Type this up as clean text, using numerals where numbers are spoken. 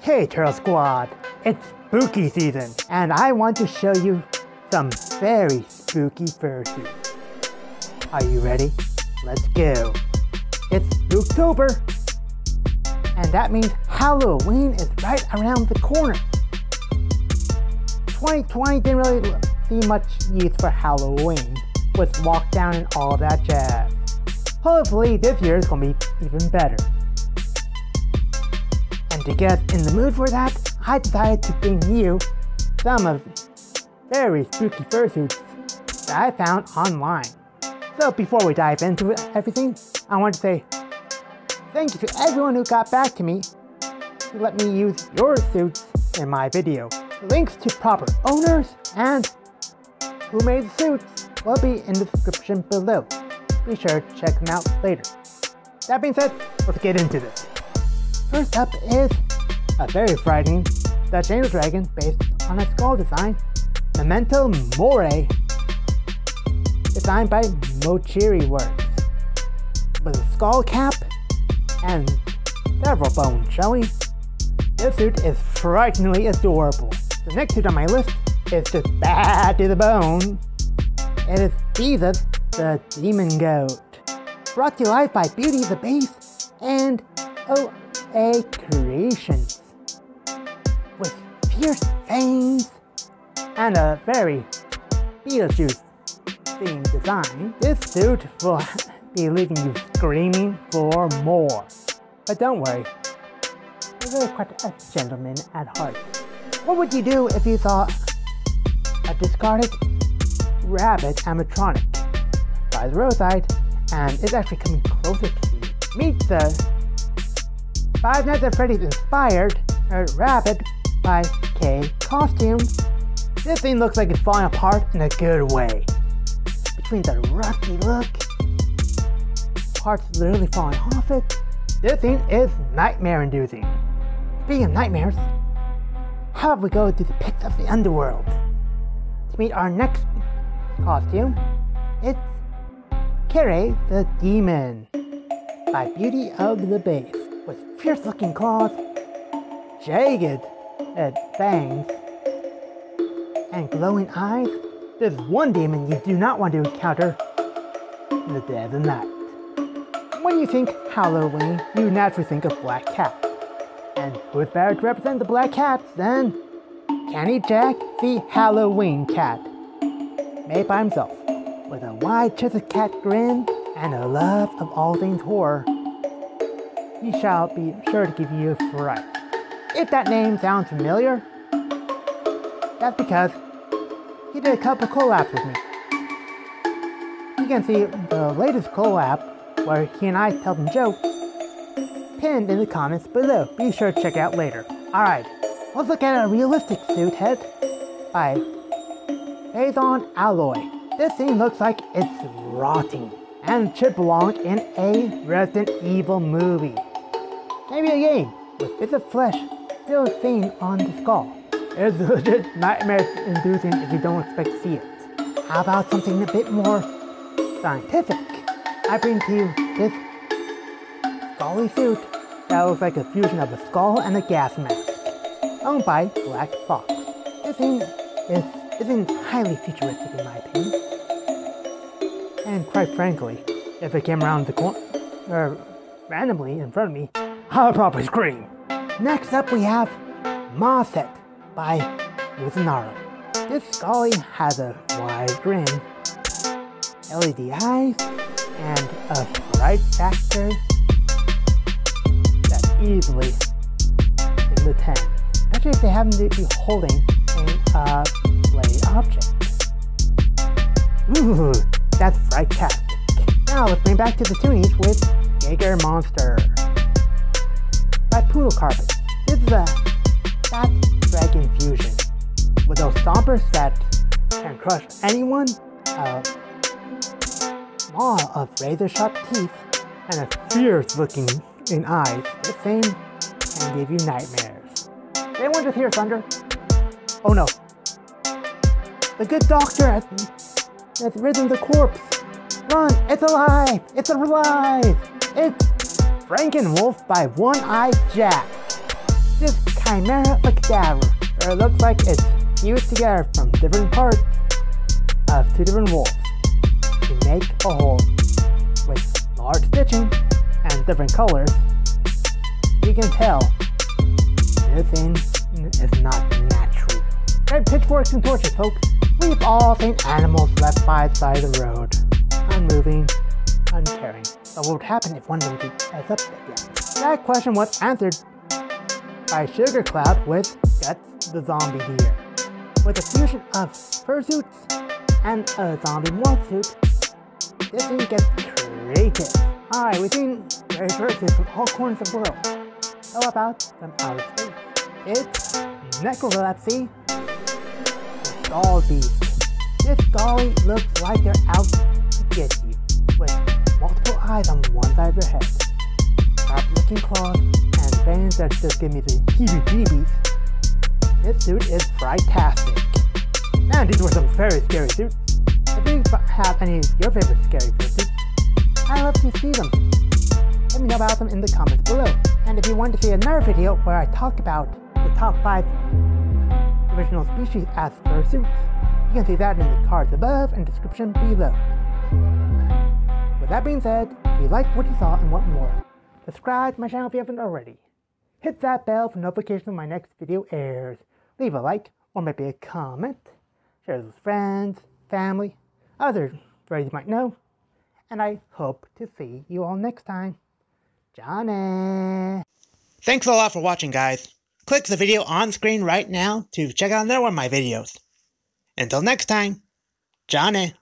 Hey Turtle Squad, it's spooky season, and I want to show you some very spooky fursuits. Are you ready? Let's go. It's Spooktober, and that means Halloween is right around the corner. 2020 didn't really see much use for Halloween, with lockdown and all that jazz. Hopefully this year is gonna be even better. And to get in the mood for that, I decided to bring you some of the very spooky fursuits that I found online. So before we dive into everything, I want to say thank you to everyone who got back to me to let me use your suits in my video. Links to proper owners and who made the suits will be in the description below. Be sure to check them out later. That being said, let's get into this. First up is a very frightening Dutch Angel Dragon based on a skull design, Memento Mori, designed by Mochiri Works, with a skull cap and several bones showing. This suit is frighteningly adorable. The next suit on my list is just bad to the bone. It is Fiza's The Demon Goat, brought to life by Beauty of the Bass and OA Creations, with fierce fangs and a very Beetlejuice themed design. This suit will be leaving you screaming for more, but don't worry, you're really quite a gentleman at heart. What would you do if you saw a discarded rabbit animatronic by the roadside, and it's actually coming closer to you? Meet the Five Nights at Freddy's inspired rabbit by K Costume. This thing looks like it's falling apart in a good way. Between the rusty look, parts literally falling off it, this thing is nightmare-inducing. Speaking of nightmares, how about we go to the pits of the underworld to meet our next costume? It's Kire the Demon by Beauty of the Bass, with fierce-looking claws, jagged fangs, and glowing eyes. There's one demon you do not want to encounter in the dead of the night. When you think Halloween, you naturally think of Black Cat. And who's better to represent the Black Cat than Candy Jack, the Halloween Cat, made by himself, with a wide chiseled cat grin and a love of all things horror. He shall be sure to give you a fright. If that name sounds familiar, that's because he did a couple collabs with me. You can see the latest collab, where he and I tell them jokes, pinned in the comments below. Be sure to check out later. Alright, let's look at a realistic suit head by PhazonAlloy. This thing looks like it's rotting and should belong in a Resident Evil movie. Maybe a game, with bits of flesh still seen on the skull. It's legit nightmare-inducing if you don't expect to see it. How about something a bit more scientific? I bring to you this scully suit that looks like a fusion of a skull and a gas mask, owned by Black Fox. This thing isn't highly futuristic in my opinion. And quite frankly, if it came around the corner randomly in front of me, I would probably scream. Next up we have Masset by Lossenauro. This scully has a wide grin, LED eyes, and a fright factor that's easily in the 10. Especially if they happen to be holding a play object. Ooh, that's frightcastic. Now let's bring back to the toonies with Geiger Monster by Poodle Carpet. This is a fat dragon fusion, with those stompers that can crush anyone, a maw of razor-sharp teeth, and a fierce-looking in eyes. This thing can give you nightmares. Did anyone just hear thunder? Oh no! The good doctor has risen the corpse! Run! It's alive! It's alive! It's Frankenwolf by One Eyed Jack. This chimera cadaver, or it looks like it's fused together from different parts of two different wolves to make a whole. With large stitching and different colors, you can tell this thing is not natural. Grab pitchforks and torches, folks. Leave all faint animals left by the side of the road, unmoving, uncaring. But what would happen if one of them gets up again? That question was answered by Sugar Cloud with Gutz the Zombie Deer. With a fusion of fursuits and a zombie morph suit, this thing gets creative. Alright, we've seen very fursuits from all corners of the world. How about some outer space? It's Necrolepsy. Doll beast. This dolly looks like they're out to get you, with multiple eyes on one side of their head, sharp-looking claws, and veins that just give me the heebie-jeebies. This suit is frightastic. And these were some very scary suits. If you have any of your favorite scary suits, I'd love to see them. Let me know about them in the comments below. And if you want to see another video where I talk about the top 5 original species as fursuits, you can see that in the cards above and description below. With that being said, if you liked what you saw and want more, subscribe to my channel if you haven't already. Hit that bell for notification when my next video airs. Leave a like, or maybe a comment. Share it with friends, family, others you might know. And I hope to see you all next time. Johnny! Thanks a lot for watching, guys. Click the video on screen right now to check out another one of my videos. Until next time, Johnny!